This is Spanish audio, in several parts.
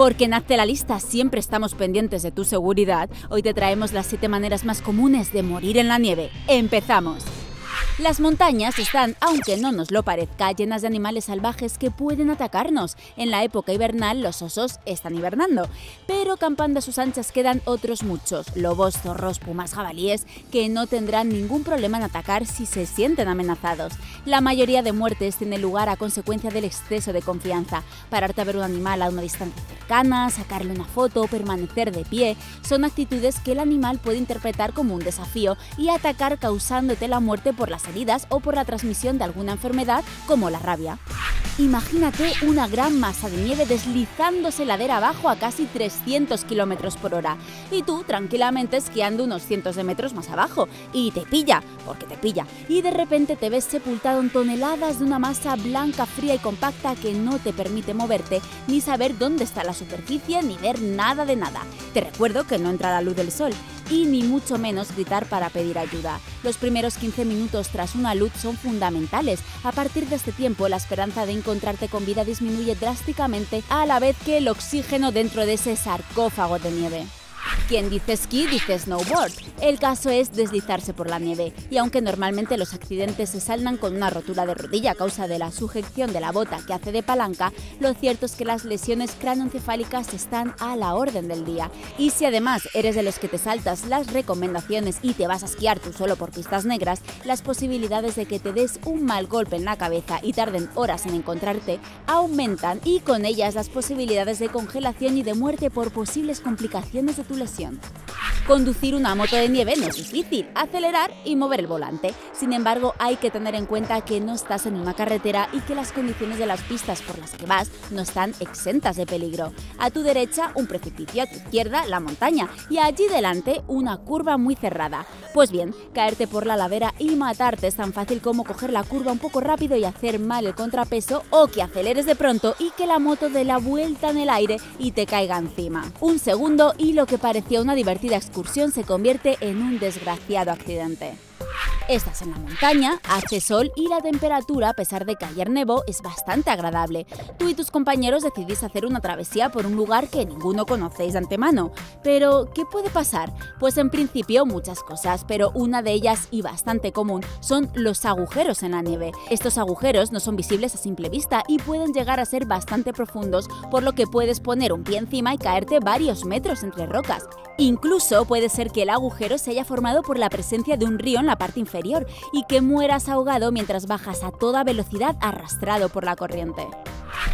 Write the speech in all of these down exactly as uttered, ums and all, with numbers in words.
Porque en Hazte la Lista siempre estamos pendientes de tu seguridad, hoy te traemos las siete maneras más comunes de morir en la nieve. ¡Empezamos! Las montañas están, aunque no nos lo parezca, llenas de animales salvajes que pueden atacarnos. En la época hibernal los osos están hibernando, pero campando a sus anchas quedan otros muchos, lobos, zorros, pumas, jabalíes, que no tendrán ningún problema en atacar si se sienten amenazados. La mayoría de muertes tiene lugar a consecuencia del exceso de confianza. Pararte a ver un animal a una distancia cercana, sacarle una foto, permanecer de pie, son actitudes que el animal puede interpretar como un desafío y atacar causándote la muerte por las heridas o por la transmisión de alguna enfermedad como la rabia. Imagínate una gran masa de nieve deslizándose ladera abajo a casi trescientos kilómetros por hora y tú tranquilamente esquiando unos cientos de metros más abajo y te pilla, porque te pilla, y de repente te ves sepultado en toneladas de una masa blanca, fría y compacta que no te permite moverte ni saber dónde está la superficie ni ver nada de nada. Te recuerdo que no entra la luz del sol y ni mucho menos gritar para pedir ayuda. Los primeros quince minutos tras una luz son fundamentales. A partir de este tiempo, la esperanza de encontrarte con vida disminuye drásticamente, a la vez que el oxígeno dentro de ese sarcófago de nieve. Quien dice esquí dice snowboard. El caso es deslizarse por la nieve, y aunque normalmente los accidentes se saldan con una rotura de rodilla a causa de la sujeción de la bota que hace de palanca, lo cierto es que las lesiones cráneoencefálicas están a la orden del día. Y si además eres de los que te saltas las recomendaciones y te vas a esquiar tú solo por pistas negras, las posibilidades de que te des un mal golpe en la cabeza y tarden horas en encontrarte aumentan, y con ellas las posibilidades de congelación y de muerte por posibles complicaciones de tu lesión. Conducir una moto de nieve no es difícil, acelerar y mover el volante. Sin embargo, hay que tener en cuenta que no estás en una carretera y que las condiciones de las pistas por las que vas no están exentas de peligro. A tu derecha, un precipicio, a tu izquierda, la montaña, y allí delante, una curva muy cerrada. Pues bien, caerte por la ladera y matarte es tan fácil como coger la curva un poco rápido y hacer mal el contrapeso, o que aceleres de pronto y que la moto dé la vuelta en el aire y te caiga encima. Un segundo y lo que parecía una divertida excursión se convierte en un desgraciado accidente. Estás en la montaña, hace sol y la temperatura, a pesar de que ayer nevó, es bastante agradable. Tú y tus compañeros decidís hacer una travesía por un lugar que ninguno conocéis de antemano. Pero, ¿qué puede pasar? Pues en principio muchas cosas, pero una de ellas, y bastante común, son los agujeros en la nieve. Estos agujeros no son visibles a simple vista y pueden llegar a ser bastante profundos, por lo que puedes poner un pie encima y caerte varios metros entre rocas. Incluso puede ser que el agujero se haya formado por la presencia de un río en la parte inferior y que mueras ahogado mientras bajas a toda velocidad arrastrado por la corriente.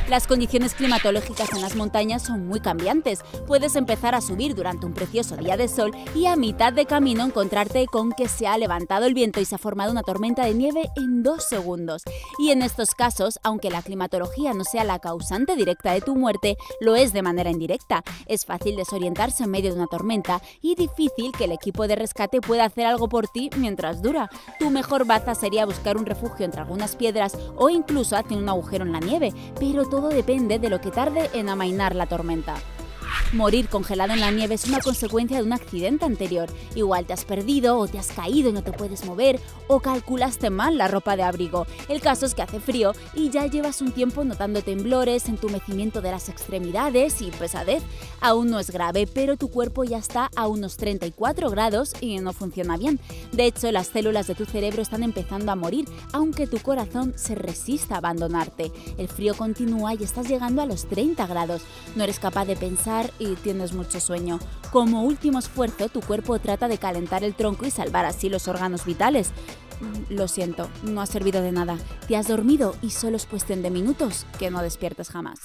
Las condiciones climatológicas en las montañas son muy cambiantes. Puedes empezar a subir durante un precioso día de sol y a mitad de camino encontrarte con que se ha levantado el viento y se ha formado una tormenta de nieve en dos segundos. Y en estos casos, aunque la climatología no sea la causante directa de tu muerte, lo es de manera indirecta. Es fácil desorientarse en medio de una tormenta y difícil que el equipo de rescate pueda hacer algo por ti mientras dura. Tu mejor baza sería buscar un refugio entre algunas piedras o incluso hacer un agujero en la nieve, pero todo depende de lo que tarde en amainar la tormenta. Morir congelado en la nieve es una consecuencia de un accidente anterior. Igual te has perdido o te has caído y no te puedes mover, o calculaste mal la ropa de abrigo. El caso es que hace frío y ya llevas un tiempo notando temblores, entumecimiento de las extremidades y pesadez. Aún no es grave, pero tu cuerpo ya está a unos treinta y cuatro grados y no funciona bien. De hecho, las células de tu cerebro están empezando a morir, aunque tu corazón se resista a abandonarte. El frío continúa y estás llegando a los treinta grados. No eres capaz de pensar y tienes mucho sueño. Como último esfuerzo, tu cuerpo trata de calentar el tronco y salvar así los órganos vitales. Lo siento, no ha servido de nada. Te has dormido y solo es cuestión de minutos que no despiertes jamás.